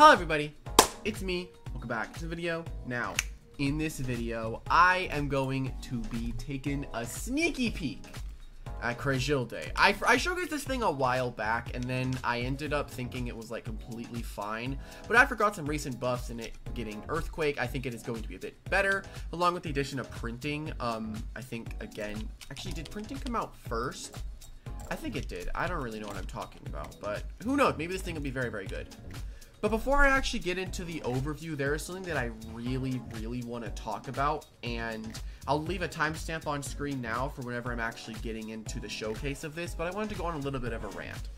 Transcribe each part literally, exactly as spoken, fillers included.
Hello everybody, it's me. Welcome back to the video. Now, in this video, I am going to be taking a sneaky peek at Cragildae. I, I showcased this thing a while back, and then I ended up thinking it was like completely fine, but I forgot some recent buffs in it getting Earthquake. I think it is going to be a bit better, along with the addition of printing. Um, I think, again, actually, did printing come out first? I think it did. I don't really know what I'm talking about, but who knows? Maybe this thing will be very, very good. But before I actually get into the overview, there is something that I really, really want to talk about, and I'll leave a timestamp on screen now for whenever I'm actually getting into the showcase of this, but I wanted to go on a little bit of a rant.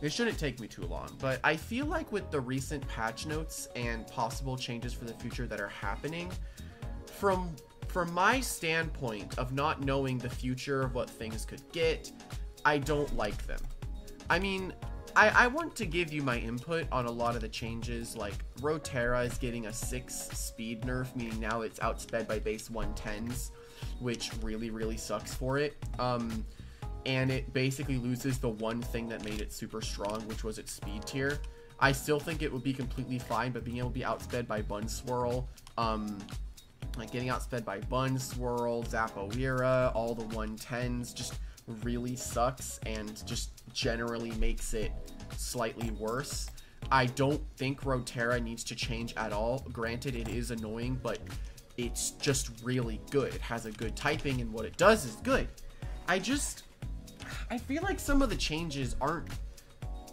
It shouldn't take me too long, but I feel like with the recent patch notes and possible changes for the future that are happening, from, from my standpoint of not knowing the future of what things could get, I don't like them. I mean, I, I want to give you my input on a lot of the changes, like Rotera is getting a six speed nerf, meaning now it's outsped by base one tens, which really, really sucks for it. Um, and it basically loses the one thing that made it super strong, which was its speed tier. I still think it would be completely fine, but being able to be outsped by Bun Swirl, um, like getting outsped by Bun Swirl, Zapoera, all the one tens, just really sucks and just generally makes it slightly worse. I don't think Rotera needs to change at all. Granted, it is annoying, but it's just really good. It has a good typing, and what it does is good. I just, I feel like some of the changes aren't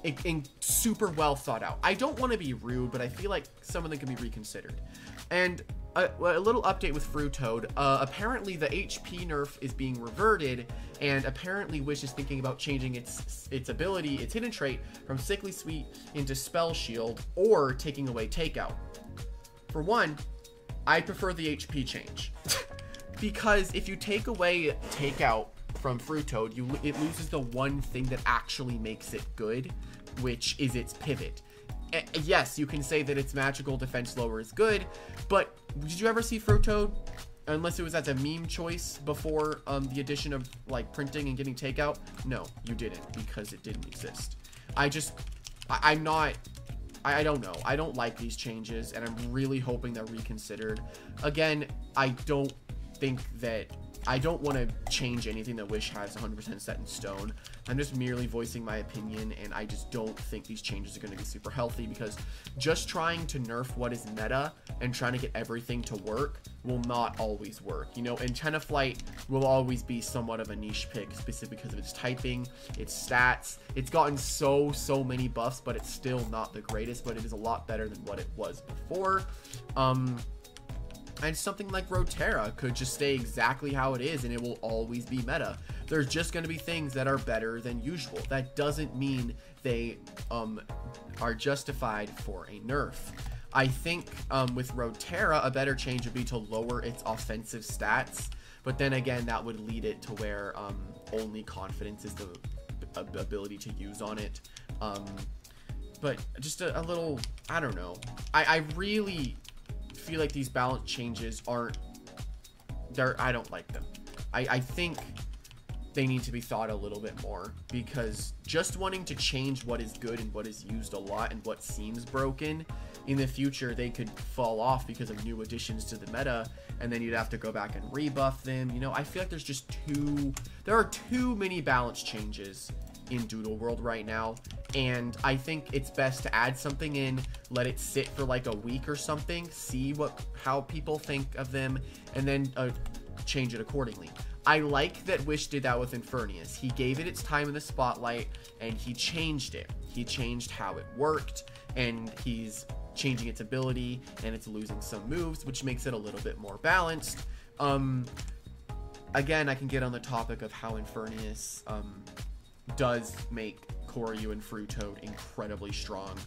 in, in super well thought out. I don't want to be rude, but I feel like some of them can be reconsidered. And A, a little update with Fruitoad. Uh, apparently the H P nerf is being reverted, and apparently Wish is thinking about changing its its ability, its hidden trait, from Sickly Sweet into Spell Shield, or taking away Takeout. For one, I prefer the H P change. Because if you take away Takeout from Fruitoad, you, it loses the one thing that actually makes it good, which is its pivot. Yes, you can say that its magical defense lower is good, but did you ever see Fruitoad, unless it was as a meme choice before um, the addition of like printing and getting Takeout? No, you didn't, because it didn't exist. I just, I, I'm not, I, I don't know. I don't like these changes, and I'm really hoping they're reconsidered. Again, I don't think that, I don't want to change anything that Wish has one hundred percent set in stone. I'm just merely voicing my opinion, and I just don't think these changes are going to be super healthy, because just trying to nerf what is meta and trying to get everything to work will not always work. You know, Antenaflight will always be somewhat of a niche pick, specifically because of its typing, its stats. It's gotten so, so many buffs, but it's still not the greatest, but it is a lot better than what it was before. Um... And something like Rotera could just stay exactly how it is, and it will always be meta. There's just going to be things that are better than usual. That doesn't mean they um, are justified for a nerf. I think um, with Rotera, a better change would be to lower its offensive stats. But then again, that would lead it to where um, only confidence is the ability to use on it. Um, but just a, a little, I don't know. I, I really... feel like these balance changes aren't there. I don't like them. I, I think they need to be thought a little bit more, because just wanting to change what is good and what is used a lot and what seems broken, in the future they could fall off because of new additions to the meta, and then you'd have to go back and rebuff them. You know, I feel like there's just too there are too many balance changes in Doodle World right now, and I think it's best to add something in, let it sit for like a week or something, see what how people think of them, and then uh, change it accordingly. I like that Wish did that with Infernius. He gave it its time in the spotlight, and he changed it. He changed how it worked, and he's changing its ability, and it's losing some moves, which makes it a little bit more balanced. Um, again, I can get on the topic of how Infernius um, does make Koryu and Fruitoad incredibly strong,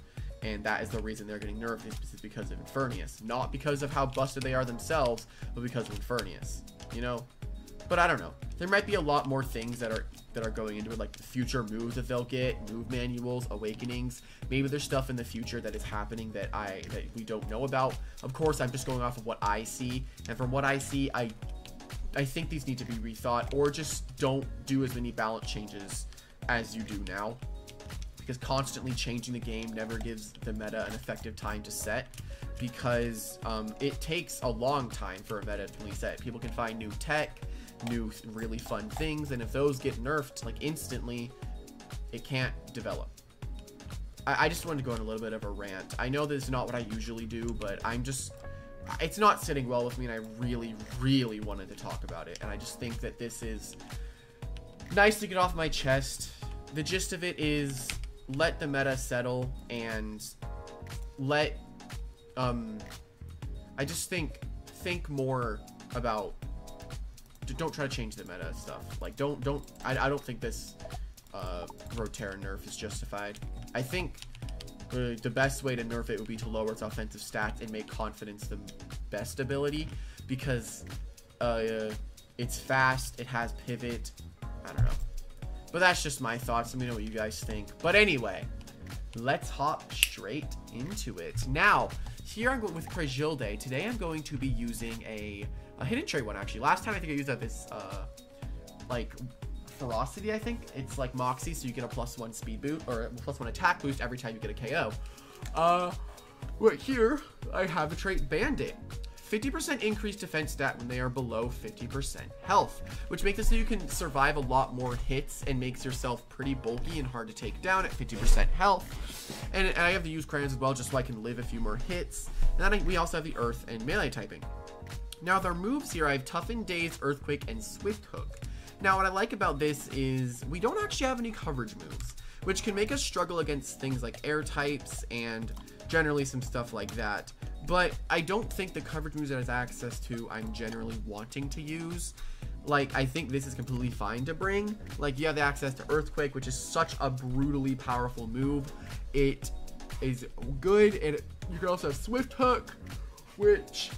and that is the reason they're getting nerfed, is because of Infernius, not because of how busted they are themselves, but because of Infernius, you know. But I don't know, there might be a lot more things that are that are going into it, like the future moves that they'll get, move manuals, awakenings. Maybe there's stuff in the future that is happening that I that we don't know about. Of course, I'm just going off of what I see, and from what I see, I I think these need to be rethought, or just don't do as many balance changes as you do now, because constantly changing the game never gives the meta an effective time to set, because um, it takes a long time for a meta to reset. People can find new tech, new really fun things, and if those get nerfed like instantly, it can't develop. I, I just wanted to go on a little bit of a rant. I know this is not what I usually do, but I'm just, it's not sitting well with me, and I really, really wanted to talk about it. And I just think that this is nice to get off my chest. The gist of it is, let the meta settle, and let, um, I just think, think more about, don't try to change the meta stuff. Like, don't, don't, I, I don't think this, uh, Rotera nerf is justified. I think uh, the best way to nerf it would be to lower its offensive stats and make confidence the best ability, because, uh, it's fast, it has pivot, I don't know. But that's just my thoughts. Let me know what you guys think. But anyway, let's hop straight into it. Now, here I'm going with Cragildae. Today I'm going to be using a, a hidden trait one, actually. Last time I think I used that this, uh, like, ferocity, I think. It's like Moxie, so you get a plus one speed boot, or a plus one attack boost every time you get a K O. Uh, right here, I have a trait Bandit. fifty percent increased defense stat when they are below fifty percent health, which makes it so you can survive a lot more hits and makes yourself pretty bulky and hard to take down at fifty percent health. And, and I have to use crayons as well, just so I can live a few more hits. And then I, we also have the Earth and Melee typing. Now with our moves here, I have Toughen, Daze, Earthquake, and Swift Hook. Now what I like about this is we don't actually have any coverage moves, which can make us struggle against things like air types and generally some stuff like that. But I don't think the coverage moves that I have access to, I'm generally wanting to use. Like, I think this is completely fine to bring. Like, you have the access to Earthquake, which is such a brutally powerful move. It is good, and you can also have Swift Hook, which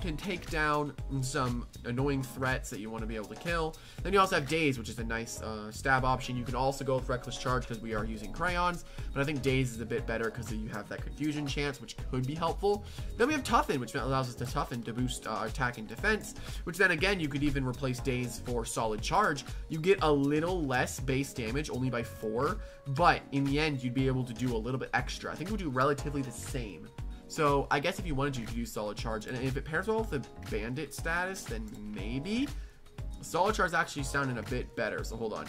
can take down some annoying threats that you want to be able to kill. Then you also have Daze, which is a nice uh, stab option. You can also go with Reckless Charge because we are using crayons, but I think Daze is a bit better because you have that confusion chance, which could be helpful. Then we have Toughen, which allows us to toughen to boost uh, attack and defense, which then again, you could even replace Daze for Solid Charge. You get a little less base damage, only by four, but in the end, you'd be able to do a little bit extra. I think we'll do relatively the same. So I guess if you wanted to, you could use Solid Charge. And if it pairs well with the Bandit status, then maybe Solid Charge is actually sounding a bit better. So hold on.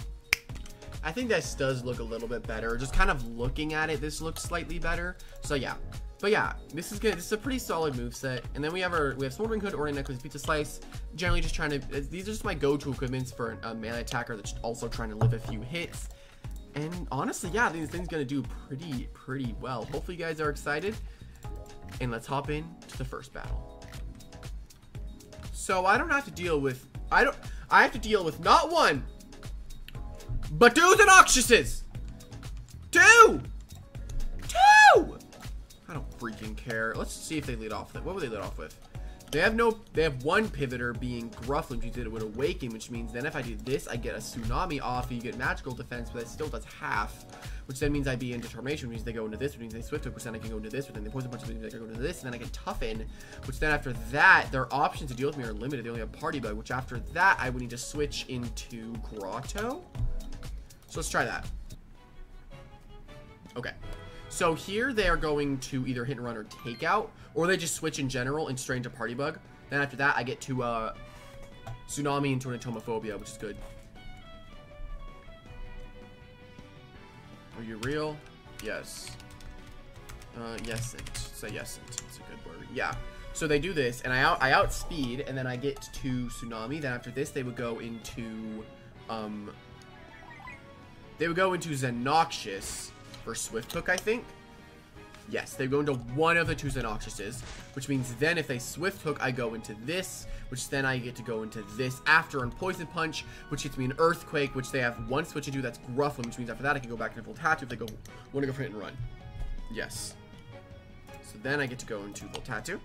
I think this does look a little bit better. Just kind of looking at it, this looks slightly better. So yeah. But yeah, this is good. This is a pretty solid moveset. And then we have our, we have Smoldering Hood, Orient Necklace, Pizza Slice. Generally just trying to, these are just my go-to equipments for a melee attacker that's also trying to live a few hits. And honestly, yeah, these things gonna do pretty, pretty well. Hopefully you guys are excited. And let's hop in to the first battle. So I don't have to deal with, I don't, I have to deal with not one, but two Xenoxiouses! Two! Two! I don't freaking care. Let's see if they lead off with it. What would they lead off with? They have no, they have one pivoter being Grufflin, which did it with Awaken, which means then if I do this, I get a Tsunami off, and you get magical defense, but that still does half, which then means I'd be in Determination, which means they go into this, which means they Swift Hook, which then I can go into this, which then they Poison Punch, which means I can go into this, and then I can Toughen, which then after that, their options to deal with me are limited. They only have Party Bug, which after that, I would need to switch into Grotto. So let's try that. Okay. So here they are going to either Hit and Run or Takeout, or they just switch in general and straight into Party Bug. Then after that, I get to uh, Tsunami into an Entomophobia, which is good. Are you real? Yes. Uh, yes, it. Say yes, it. It's a good word. Yeah. So they do this, and I out I outspeed, and then I get to Tsunami. Then after this, they would go into um. They would go into Xenoxious. For Swift Hook, I think. Yes, they go into one of the two Xenoxiouses, which means then if they Swift Hook, I go into this, which then I get to go into this after on Poison Punch, which gets me an Earthquake, which they have one switch to do, that's Grufflin, which means after that I can go back into Voltatu if they go want to go for Hit and Run. Yes. So then I get to go into Voltatu.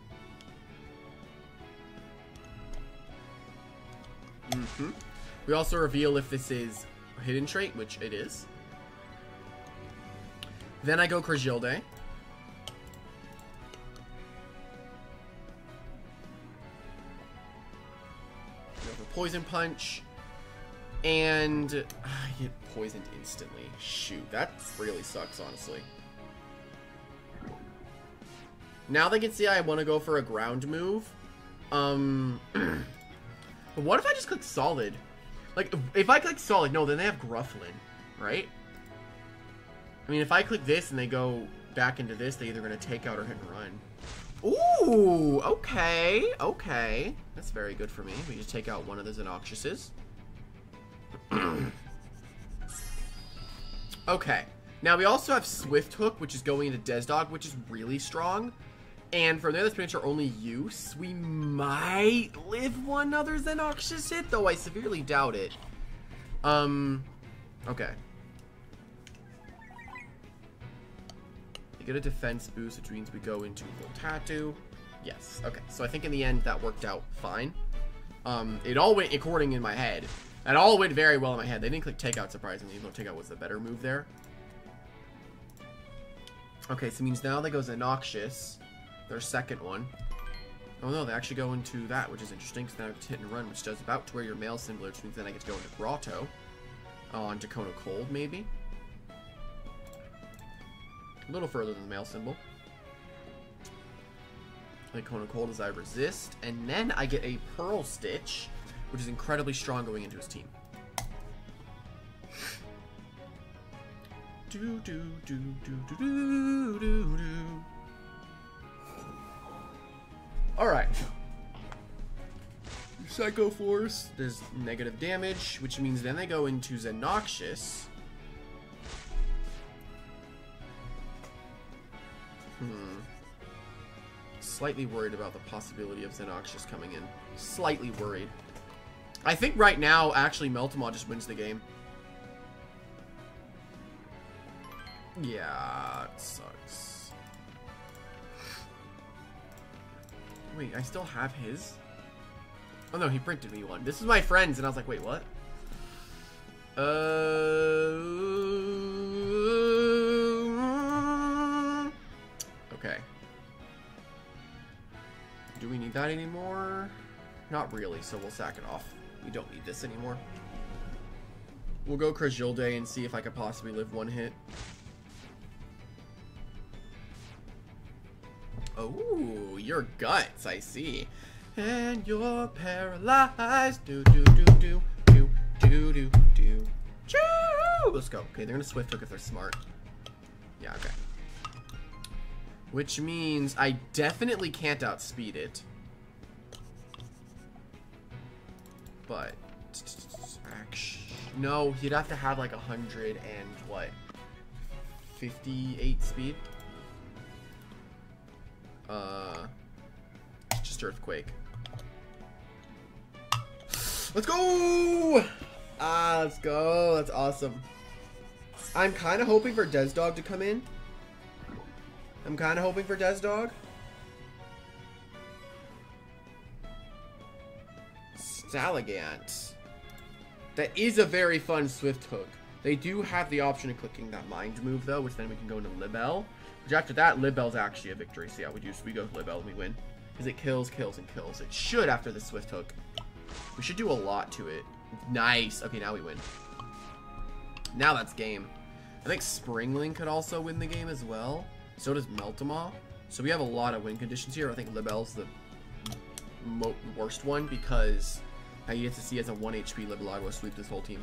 Mm-hmm. We also reveal if this is a hidden trait, which it is. Then I go Cragildae. Poison Punch. And I get poisoned instantly. Shoot, that really sucks, honestly. Now they can see I want to go for a ground move. Um, what if I just click Solid? Like, if I click Solid, no, then they have Grufflin, right? I mean, if I click this and they go back into this, they're either going to take out or hit and run. Ooh, okay, okay. That's very good for me. We just take out one of the Xenoxiouses. Okay, now we also have Swift Hook, which is going into Desdog, which is really strong. And from there, that's pretty much our only use. We might live one other Xenoxious hit, though I severely doubt it. Um, okay. We get a defense boost, which means we go into Voltatu. Yes, okay. So I think in the end, that worked out fine. Um, it all went according in my head. It all went very well in my head. They didn't click Takeout, surprisingly, even though Takeout was the better move there. Okay, so it means now that goes Xenoxious. Their second one. Oh no, they actually go into that, which is interesting, because now it's Hit and Run, which does about to where your male symbol, which means then I get to go into Grotto. On uh, Kona Cold, maybe. A little further than the male symbol. Like Kona Cold as I resist, and then I get a Pearl Stitch, which is incredibly strong going into his team. do do do do do do do do. Alright. Psycho Force does negative damage, which means then they go into Xenoxious. Hmm. Slightly worried about the possibility of Xenoxious coming in. Slightly worried. I think right now, actually, Meltemaw just wins the game. Yeah, it sucks. Wait, I still have his? Oh no, he printed me one. This is my friend's, and I was like, wait, what? Uh... Okay. Do we need that anymore? Not really, so we'll sack it off. We don't need this anymore. We'll go Cragildae and see if I could possibly live one hit. Oh, your guts, I see. And you're paralyzed. Do, do, do, do, do, do, do, do. Choo! Let's go. Okay, they're gonna Swift Hook if they're smart. Yeah, okay. Which means I definitely can't outspeed it. But, actually, no, you'd have to have like a hundred and what? fifty-eight speed? Uh, just Earthquake. Let's go! Ah, let's go. That's awesome. I'm kind of hoping for Desdog to come in. I'm kind of hoping for Desdog. Stalagant. That is a very fun Swift Hook. They do have the option of clicking that mind move, though, which then we can go into Libel. After that, Libel's actually a victory. So yeah, we do. So we go to Libel and we win. Because it kills, kills, and kills. It should after the Swift Hook. We should do a lot to it. Nice. Okay, now we win. Now that's game. I think Springling could also win the game as well. So does Meltemaw. So we have a lot of win conditions here. I think Libel's the mo worst one because now you get to see as a one H P Libelagua sweep this whole team.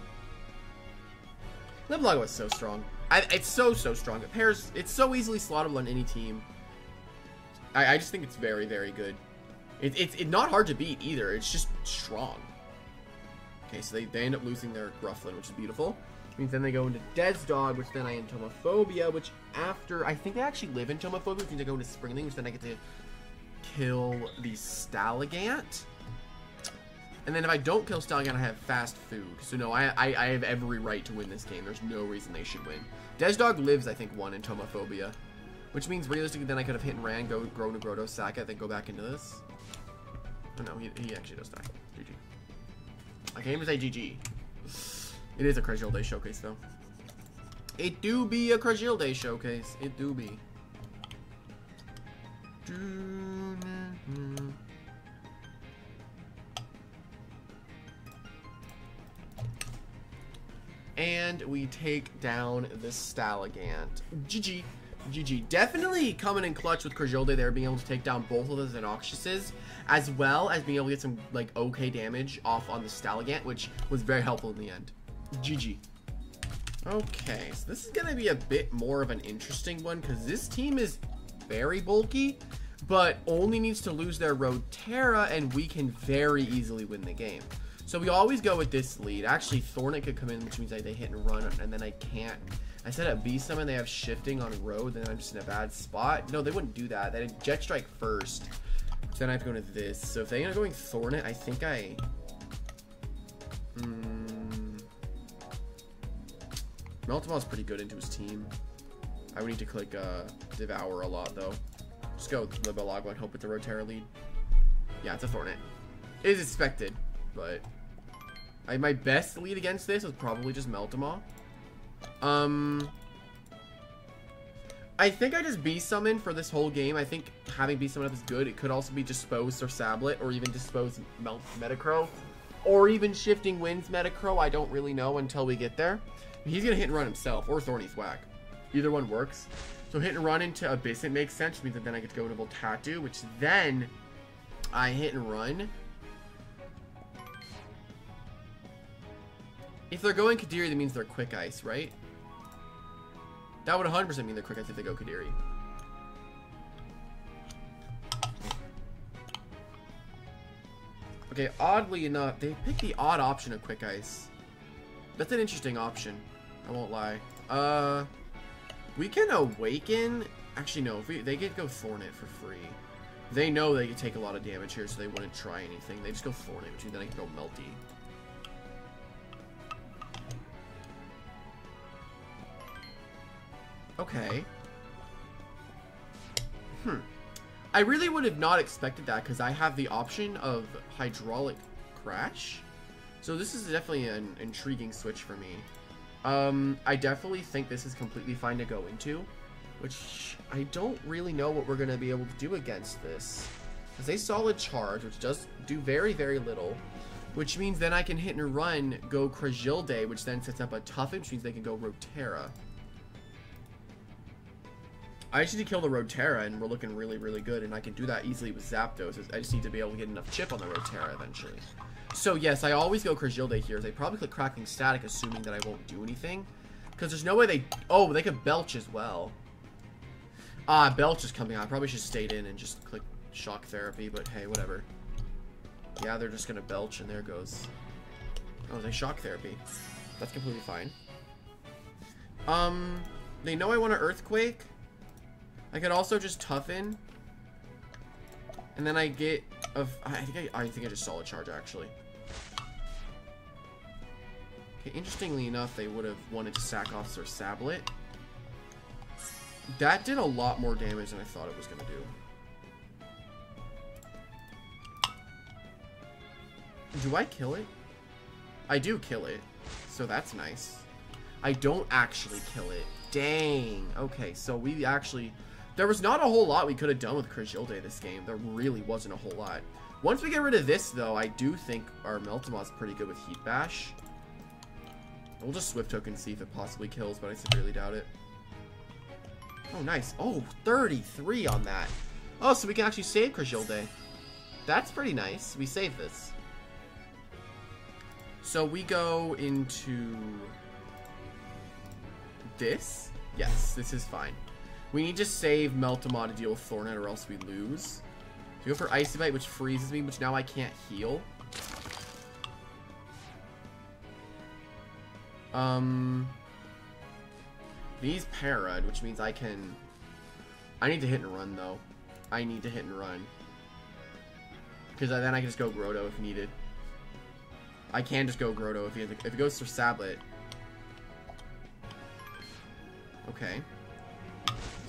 Libelagua is so strong. I, it's so, so strong. It pairs, it's so easily slottable on any team. I, I just think it's very, very good. It, it's it not hard to beat either. It's just strong. Okay, so they, they end up losing their Grufflin, which is beautiful. It means then they go into Desdog, which then I Entomophobia, which after... I think they actually live in Entomophobia, which means I go into Springling, which then I get to kill the Stalagant. And then if I don't kill Stalagant, I have fast food. So no, I, I I have every right to win this game. There's no reason they should win. Desdog lives, I think, one in Entomophobia. Which means realistically then I could have hit and ran, go grow to Grotto, sack it, then go back into this. Oh no, he, he actually does die. G G. I came to say G G. It is a Cragildae showcase though. It do be a Cragildae showcase. It do be. Do And we take down the Stalagant. G G. G G. Definitely coming in clutch with Cragildae there, being able to take down both of the Xenoxiouses, as well as being able to get some, like, okay damage off on the Stalagant, which was very helpful in the end. G G. Okay, so this is going to be a bit more of an interesting one, because this team is very bulky, but only needs to lose their Rotera, and we can very easily win the game. So we always go with this lead. Actually, Thornet could come in, which means like, they hit and run, and then I can't. I set up B Summon, they have shifting on road, then I'm just in a bad spot. No, they wouldn't do that. They did Jet Strike first. Then I have to go into this. So if they end up going Thornet, I think I... Mm, Meltemaw's pretty good into his team. I would need to click uh, Devour a lot, though. Just go with Libel and hope it's a Rotera lead. Yeah, it's a Thornet. It is expected, but... I, my best lead against this was probably just Meltemaw. Um, I think I just B Summon for this whole game. I think having B Summon up is good. It could also be Disposed or Sablet, or even Disposed Melt Metacrow, or even Shifting Winds Metacrow. I don't really know until we get there. He's going to hit and run himself, or Thorny Thwack. Either one works. So hit and run into Abyss, it makes sense, means that then I get to go into Voltatu, which then I hit and run. If they're going Kadiri, that means they're Quick Ice, right? That would one hundred percent mean they're Quick Ice if they go Kadiri. Okay, oddly enough, they picked the odd option of Quick Ice. That's an interesting option. I won't lie. Uh, we can Awaken. Actually, no. If we, they could go Thornet for free. They know they could take a lot of damage here, so they wouldn't try anything. They just go Thornet, which means then I can go Melty. Okay. Hmm. I really would have not expected that because I have the option of Hydraulic Crash. So this is definitely an intriguing switch for me. Um, I definitely think this is completely fine to go into, which I don't really know what we're going to be able to do against this. Because they Solid Charge, which does do very, very little. Which means then I can hit and run, go Cragildae, which then sets up a Toughen, which means they can go Rotera. I just need to kill the Rotera, and we're looking really, really good, and I can do that easily with Zapdos. I just need to be able to get enough chip on the Rotera eventually. So, yes, I always go Cragildae here. They probably click Crackling Static, assuming that I won't do anything. Because there's no way they... Oh, they could Belch as well. Ah, Belch is coming out. I probably should have stayed in and just click Shock Therapy, but hey, whatever. Yeah, they're just going to Belch, and there goes... Oh, they Shock Therapy. That's completely fine. Um, they know I want to Earthquake. I could also just Toughen, and then I get of I think I, I think I just Solid Charge actually. Okay, interestingly enough, they would have wanted to sack off their Sablet. That did a lot more damage than I thought it was gonna do. Do I kill it? I do kill it, so that's nice. I don't actually kill it. Dang. Okay, so we actually. There was not a whole lot we could have done with Cragildae this game. There really wasn't a whole lot. Once we get rid of this, though, I do think our Meltemaw's pretty good with Heat Bash. We'll just Swift Hook and see if it possibly kills, but I severely doubt it. Oh, nice. Oh, thirty-three on that. Oh, so we can actually save Cragildae. That's pretty nice. We save this. So we go into this. Yes, this is fine. We need to save Meltemaw to deal with Thornet or else we lose. So we go for Icy Bite, which freezes me, which now I can't heal. Um, He's para'd, which means I can... I need to hit and run, though. I need to hit and run. Because then I can just go Groto if needed. I can just go Groto if, he has to... if it goes for Sablet. Okay.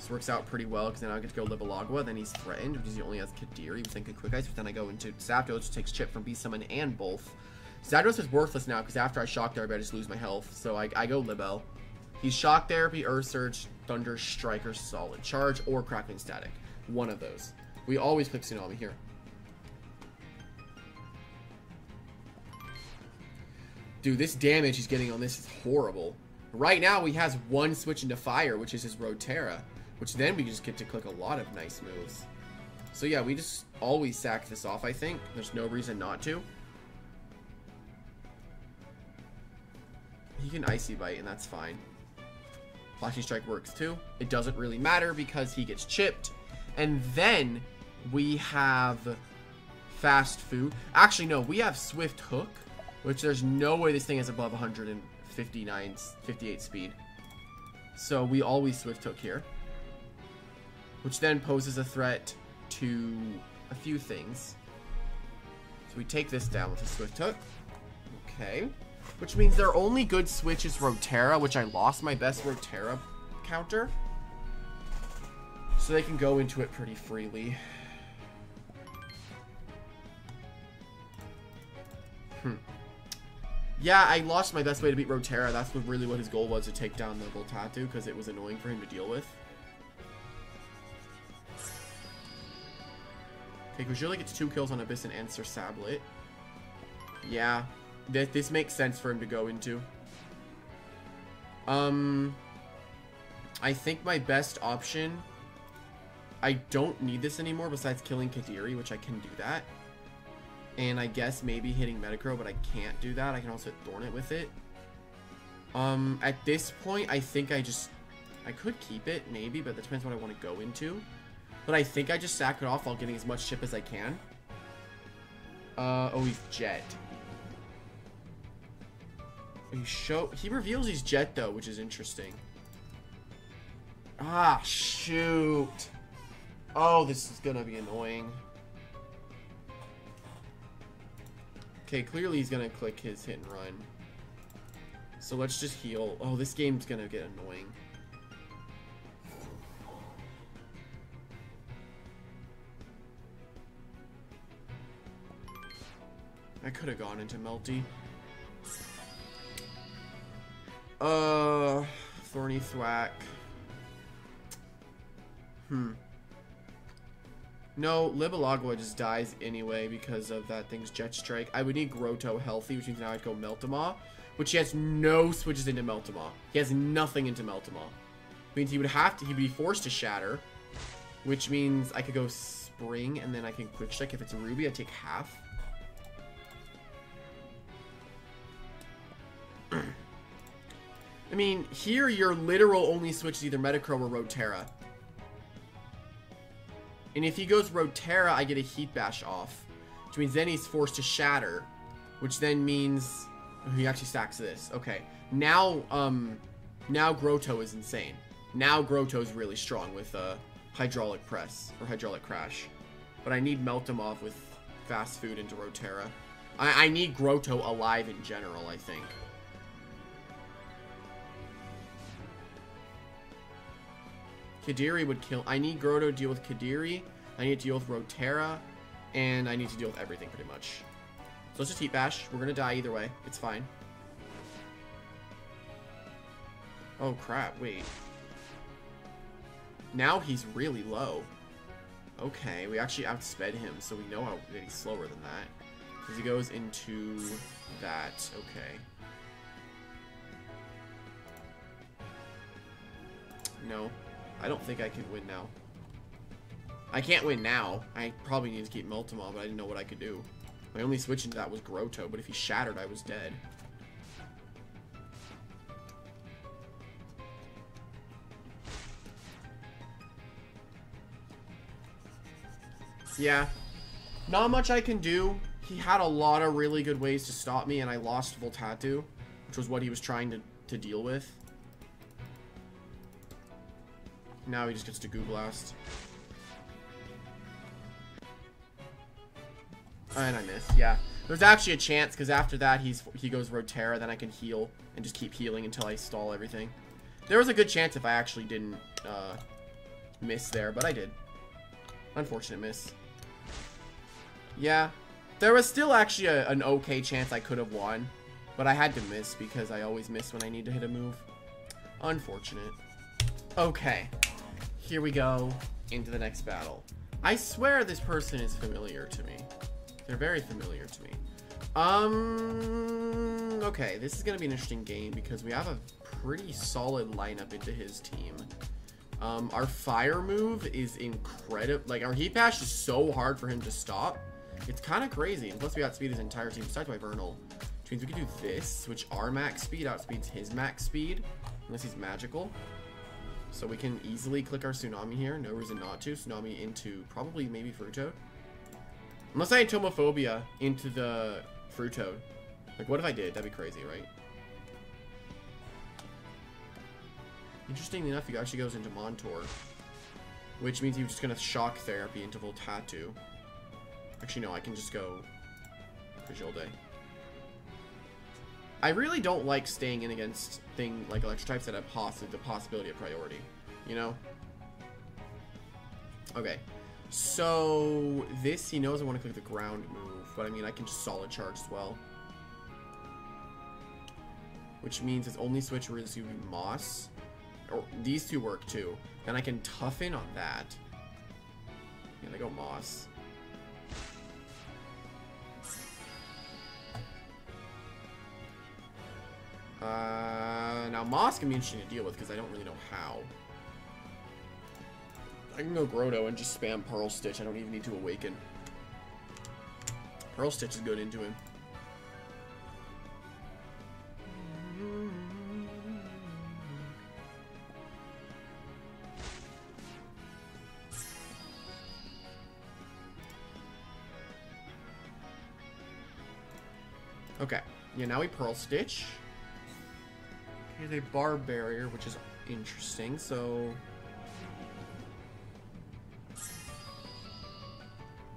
Works out pretty well because then I get to go Libalagua, then he's threatened because he only has Kadiri, which then could Quick Ice, but then I go into Zapdos, which takes chip from B Summon and both. Zapdos is worthless now because after I Shock Therapy, I just lose my health, so I, I go Libel. He's Shock Therapy, Earth Surge, Thunder, Striker, Solid Charge, or Crackling Static. One of those. We always click Tsunami here. Dude, this damage he's getting on this is horrible. Right now, he has one switch into fire, which is his Rotera, which then we just get to click a lot of nice moves. So yeah, we just always sack this off, I think. There's no reason not to. He can Icy Bite, and that's fine. Flashing Strike works too. It doesn't really matter because he gets chipped. And then we have Fast Food. Actually, no, we have Swift Hook, which there's no way this thing is above one fifty-nine, fifty-eight speed. So we always Swift Hook here, which then poses a threat to a few things. So we take this down with a Swift Hook. Okay. Which means their only good switch is Rotera, which I lost my best Rotera counter. So they can go into it pretty freely. Hmm. Yeah, I lost my best way to beat Rotera. That's what really what his goal was, to take down the Voltatu, because it was annoying for him to deal with. Okay, Cragildae gets two kills on Abyssinian and Sir Sablet. Yeah. That this makes sense for him to go into. Um, I think my best option. I don't need this anymore besides killing Kadiri, which I can do that. And I guess maybe hitting Metacrow, but I can't do that. I can also Thornet with it. Um, at this point, I think I just... I could keep it, maybe, but that depends what I want to go into. But I think I just sack it off while getting as much chip as I can. Uh, oh, he's Jet. He, show he reveals he's Jet, though, which is interesting. Ah, shoot. Oh, this is going to be annoying. Okay, clearly he's going to click his hit and run. So let's just heal. Oh, this game's going to get annoying. I could have gone into Melty. Uh, Thorny Thwack. Hmm. No, Libalagua just dies anyway because of that thing's Jet Strike. I would need Grotto healthy, which means now I'd go Meltemaw, which he has no switches into Meltemaw. He has nothing into Meltemaw. Means he would have to, he'd be forced to Shatter, which means I could go Spring and then I can Quick Strike. If it's a Ruby, I take half. I mean, here your literal only switch is either Metacrow or Rotera. And if he goes Rotera, I get a Heat Bash off. Which means then he's forced to Shatter. Which then means... Oh, he actually stacks this. Okay. Now, um... Now Grotto is insane. Now Grotto is really strong with uh, Hydraulic Press. Or Hydraulic Crash. But I need Meltemaw with Fast Food into Rotera. I, I need Grotto alive in general, I think. Kadiri would kill. I need Grotto to deal with Kadiri. I need to deal with Rotera. And I need to deal with everything pretty much. So let's just Heat Bash. We're going to die either way. It's fine. Oh, crap. Wait. Now he's really low. Okay. We actually outsped him. So we know how, that he's slower than that. Because he goes into that. Okay. No. I don't think I can win now. I can't win now. I probably need to keep Meltemaw, but I didn't know what I could do. My only switch into that was Grotto, but if he Shattered, I was dead. Yeah. Not much I can do. He had a lot of really good ways to stop me, and I lost Voltatu, which was what he was trying to, to deal with. Now he just gets to Goo Blast. And I miss, yeah. There's actually a chance, because after that, he's he goes Rotera, then I can heal, and just keep healing until I stall everything. There was a good chance if I actually didn't uh, miss there, but I did. Unfortunate miss. Yeah. There was still actually a, an okay chance I could have won, but I had to miss, because I always miss when I need to hit a move. Unfortunate. Okay. Here we go into the next battle. I swear this person is familiar to me. They're very familiar to me. Um, Mm, okay, this is going to be an interesting game because we have a pretty solid lineup into his team. Um, our fire move is incredible. Like, our Heat Bash is so hard for him to stop. It's kind of crazy. And plus, we outspeed his entire team besides my Vernal, which means we can do this, which our max speed outspeeds his max speed, unless he's magical. So we can easily click our Tsunami here. No reason not to. Tsunami into probably maybe Fruitoad. Unless I Entomophobia into the Fruitoad. Like, what if I did? That'd be crazy, right? Interestingly enough, he actually goes into Montaur, which means he was just going to Shock Therapy into Voltatu. Actually, no, I can just go Cragildae. I really don't like staying in against thing like electric types that have poss the possibility of priority, you know? Okay, so this, he knows I want to click the ground move, but I mean, I can just Solid Charge as well. Which means his only switch really is going to be Moss. Or these two work too. Then I can Toughen on that. And I go Moss. Uh, now Moss can be interesting to deal with because I don't really know how. I can go Grotto and just spam Pearl Stitch. I don't even need to Awaken. Pearl Stitch is good into him. Okay, yeah, now we Pearl Stitch. Here's a Bar Barrier, which is interesting, so...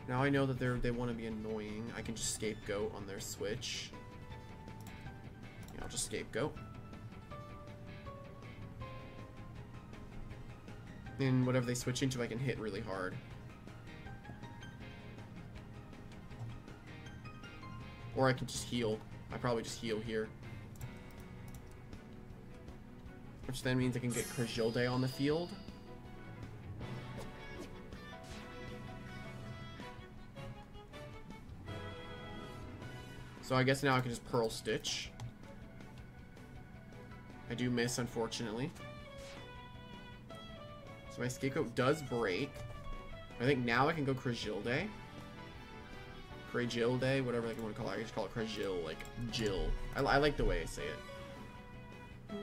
Now I know that they're, they want to be annoying. I can just Scapegoat on their switch. Yeah, I'll just Scapegoat. And whatever they switch into, I can hit really hard. Or I can just heal. I probably just heal here. Which then means I can get Cragildae on the field. So I guess now I can just Pearl Stitch. I do miss, unfortunately. So my Scapegoat does break. I think now I can go Cragildae. Cragildae, whatever I want to call it. I just call it Cragil, like Jill. I, I like the way I say it.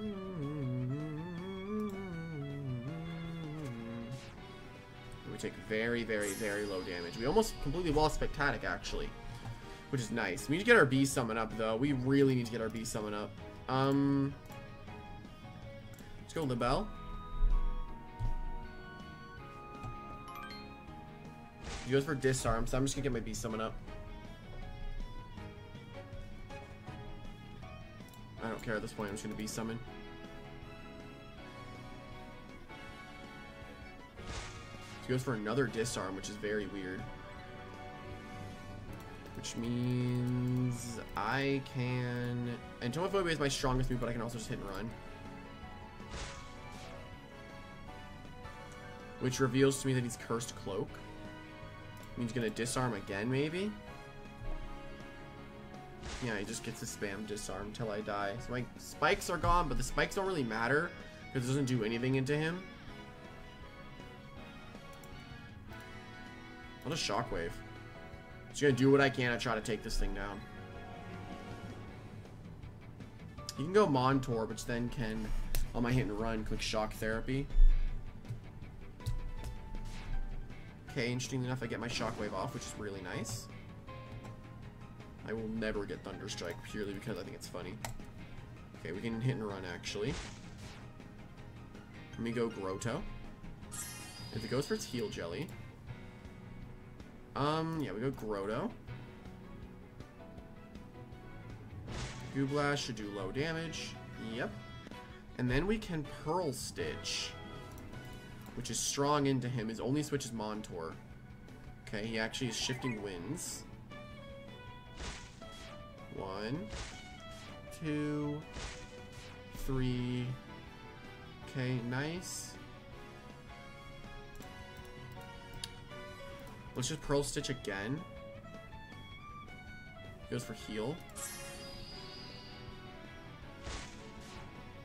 We take very, very, very low damage. We almost completely lost Spectatic, actually, which is nice. We need to get our B Summon up, though. We really need to get our B Summon up. Um, let's go Libel. He goes for Disarm, so I'm just gonna get my B Summon up. I don't care at this point, I'm just gonna be summoned. He goes for another Disarm, which is very weird. Which means I can... Entomophobia is my strongest move, but I can also just Hit and Run. Which reveals to me that he's Cursed Cloak. He's gonna Disarm again, maybe? Yeah, he just gets to spam Disarm till I die. So my spikes are gone, but the spikes don't really matter because it doesn't do anything into him. What a Shockwave. Just gonna do what I can to try to take this thing down. You can go Montour, which then can, on my Hit and Run, click Shock Therapy. Okay, interestingly enough, I get my Shockwave off, which is really nice. I will never get Thunderstrike purely because I think it's funny. Okay, we can Hit and Run, actually. Let me go Grotto. If it goes for its Heal Jelly. Um, yeah, we go Grotto. Gooblash should do low damage. Yep. And then we can Pearl Stitch, which is strong into him. His only switch is Montour. Okay, he actually is Shifting Winds. One, two, three. Okay, nice. Let's just Pearl Stitch again. He goes for Heal.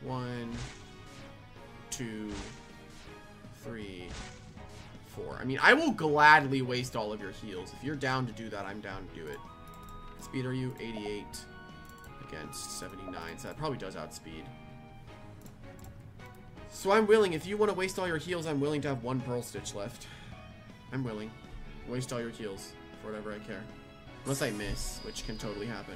One, two, three, four. I mean, I will gladly waste all of your heals. If you're down to do that, I'm down to do it. Speed are you? eighty-eight against seventy-nine, so that probably does outspeed. So I'm willing, if you want to waste all your heals, I'm willing to have one Pearl Stitch left. I'm willing. Waste all your heals for whatever I care. Unless I miss, which can totally happen.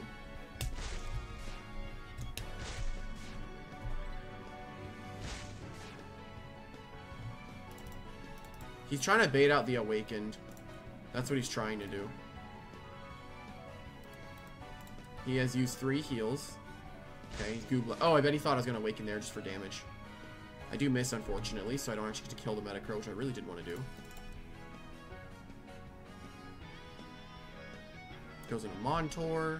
He's trying to bait out the Awakened. That's what he's trying to do. He has used three heals. Okay, he's goobla- oh, I bet he thought I was going to Awaken there just for damage. I do miss, unfortunately, so I don't actually get to kill the Metacrow, which I really did want to do. Goes into Montaur.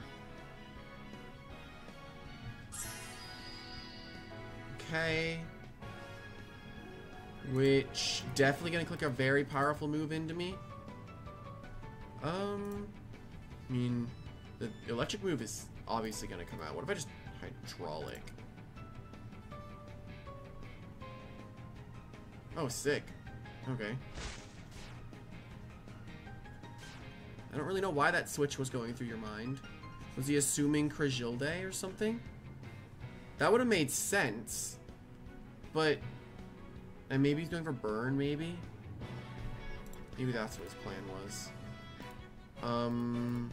Okay. Which, definitely gonna click a very powerful move into me. Um, I mean, the electric move is obviously gonna come out. What if I just hydraulic? Oh, sick. Okay. I don't really know why that switch was going through your mind. Was he assuming Cragildae or something? That would have made sense. But... and maybe he's going for burn, maybe? Maybe that's what his plan was. Um...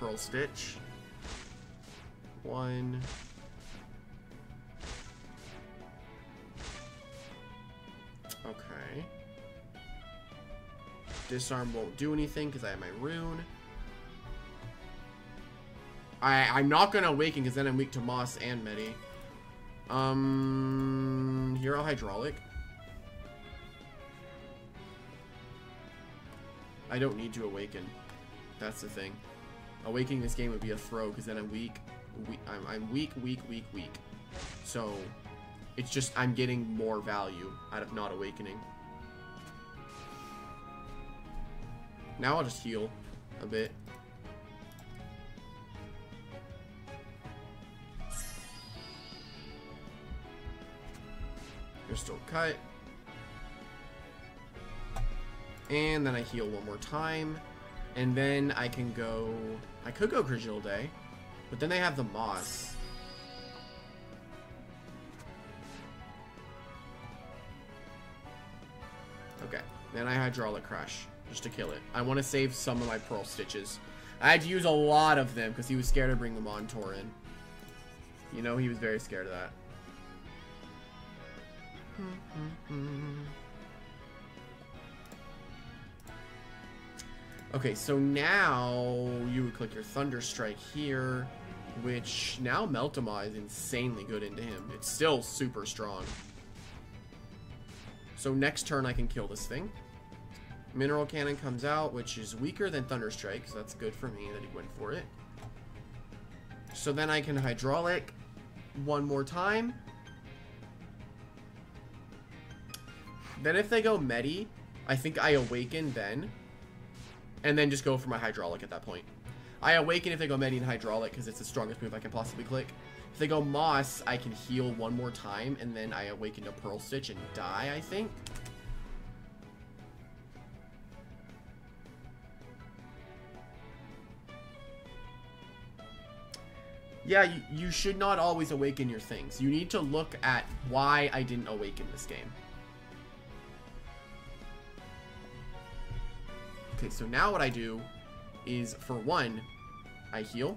Pearl Stitch. One... okay. Disarm won't do anything because I have my rune. I, I'm not going to Awaken because then I'm weak to Moss and Medi. Um, here I'll Hydraulic. I don't need to Awaken. That's the thing. Awakening this game would be a throw because then I'm weak. We, I'm, I'm weak, weak, weak, weak. So... it's just, I'm getting more value out of not Awakening. Now I'll just heal a bit. You're still cut. And then I heal one more time. And then I can go... I could go Cragildae, but then they have the Moss. Okay, then I Hydraulic Crash, just to kill it. I want to save some of my Pearl Stitches. I had to use a lot of them, because he was scared to bring the Montaur in. You know, he was very scared of that. Okay, so now you would click your Thunder Strike here, which now Meltemaw is insanely good into him. It's still super strong. So next turn I can kill this thing. Mineral Cannon comes out, which is weaker than Thunder Strike, so that's good for me that he went for it. So then I can Hydraulic one more time. Then if they go Medi, I think I Awaken then. And then just go for my Hydraulic at that point. I Awaken if they go Medi and Hydraulic because it's the strongest move I can possibly click. If they go Moss, I can heal one more time, and then I Awaken to Pearl Stitch and die, I think. Yeah, you, you should not always Awaken your things. You need to look at why I didn't Awaken this game. Okay, so now what I do is, for one, I heal.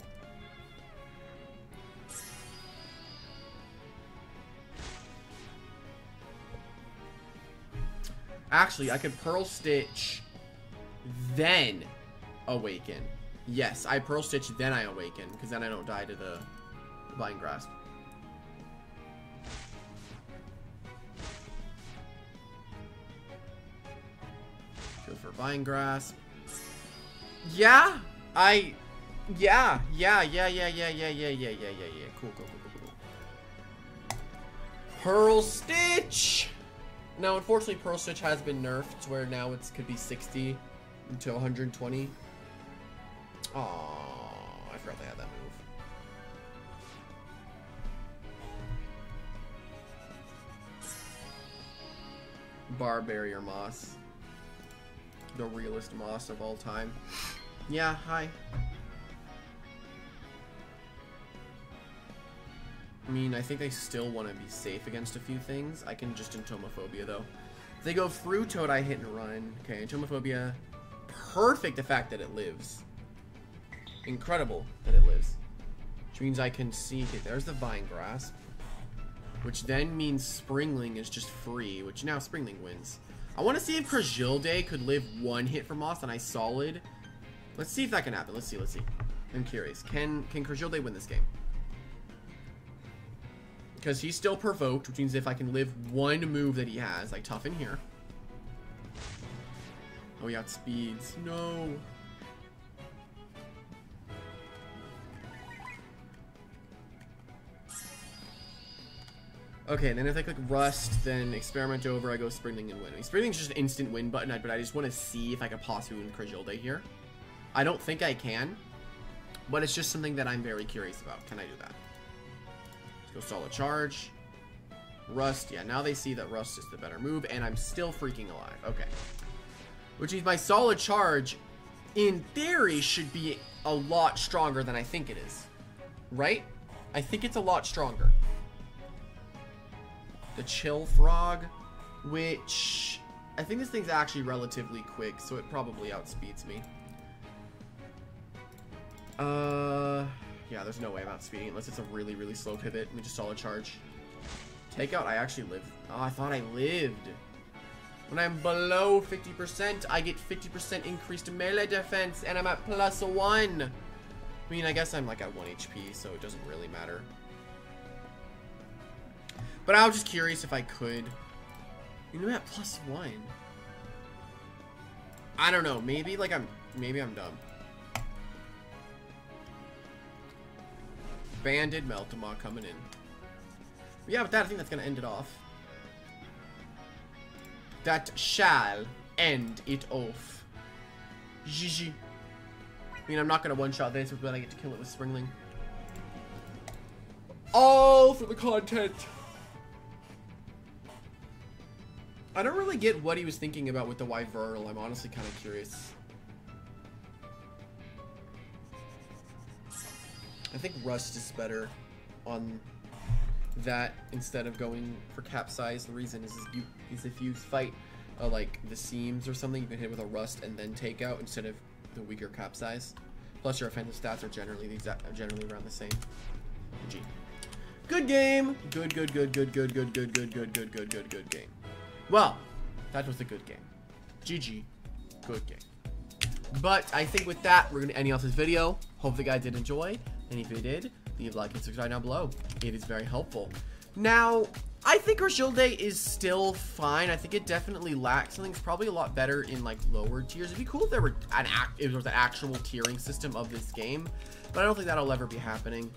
Actually, I could Pearl Stitch, then Awaken. Yes, I Pearl Stitch, then I Awaken, because then I don't die to the Vine Grasp. Go for Vine Grasp. Yeah, I, yeah, yeah, yeah, yeah, yeah, yeah, yeah, yeah, yeah, yeah, yeah. Cool, cool, cool, cool, cool. Pearl Stitch! Now, unfortunately, Pearl Stitch has been nerfed to where now it could be sixty to one hundred twenty. Aww, I forgot they had that move. Bar Barrier Moss. The realest Moss of all time. Yeah, hi. I mean, I think they still want to be safe against a few things. I can just Entomophobia, though. If they go Fruitoad, I hit and run. Okay, Entomophobia. Perfect, the fact that it lives. Incredible that it lives. Which means I can see... Okay, there's the Vine Grasp. Which then means Springling is just free, which now Springling wins. I want to see if Cragildae could live one hit from Moss, and I solid. Let's see if that can happen. Let's see, let's see. I'm curious. Can can Cragildae win this game? Because he's still provoked, which means if I can live one move that he has, like Toughen here. Oh, he outspeeds. No. Okay, and then if I click Rust, then Experiment over, I go Springling and win. Springling's just an instant win button, but I just want to see if I could possibly win Cragildae here. I don't think I can, but it's just something that I'm very curious about. Can I do that? Go Solid Charge. Rust. Yeah, now they see that Rust is the better move, and I'm still freaking alive. Okay. Which means my Solid Charge, in theory, should be a lot stronger than I think it is. Right? I think it's a lot stronger. The Chill Frog, which... I think this thing's actually relatively quick, so it probably outspeeds me. Uh... Yeah, there's no way I'm outspeeding unless it's a really, really slow pivot. Let me just Solid Charge. Takeout, I actually lived. Oh, I thought I lived. When I'm below fifty percent, I get fifty percent increased melee defense, and I'm at plus one. I mean, I guess I'm like at one H P, so it doesn't really matter. But I was just curious if I could. You know, I'm at plus one. I don't know. Maybe like I'm. Maybe I'm dumb. Banded Meltemaw coming in. But yeah, with that, I think that's going to end it off. That shall end it off. G G. I mean, I'm not going to one-shot this, but I get to kill it with Springling. All for the content. I don't really get what he was thinking about with the Wyvern. I'm honestly kind of curious. I think Rust is better on that instead of going for Capsize. The reason is, is, you, is if you fight uh, like the seams or something, you can hit with a Rust and then Takeout instead of the weaker Capsize. Plus, your offensive stats are generally the exact, are generally around the same. G. Good game. Good, good, good, good, good, good, good, good, good, good, good, good, good game. Well, that was a good game. G G. Good game. But I think with that, we're gonna end off this video. Hope the guy did enjoy. And if you did, leave a like and subscribe down below. It is very helpful. Now, I think Cragildae is still fine. I think it definitely lacks something. It's probably a lot better in like lower tiers. It'd be cool if there were an act, if there was an actual tiering system of this game, but I don't think that'll ever be happening.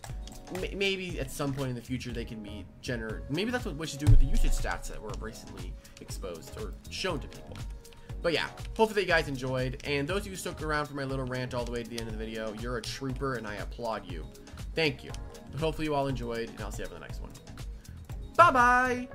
M maybe at some point in the future they can be general. Maybe that's what Wish is doing with the usage stats that were recently exposed or shown to people. But yeah, hopefully you guys enjoyed, and those of you who stuck around for my little rant all the way to the end of the video, you're a trooper, and I applaud you. Thank you. But hopefully you all enjoyed, and I'll see you for the next one. Bye-bye!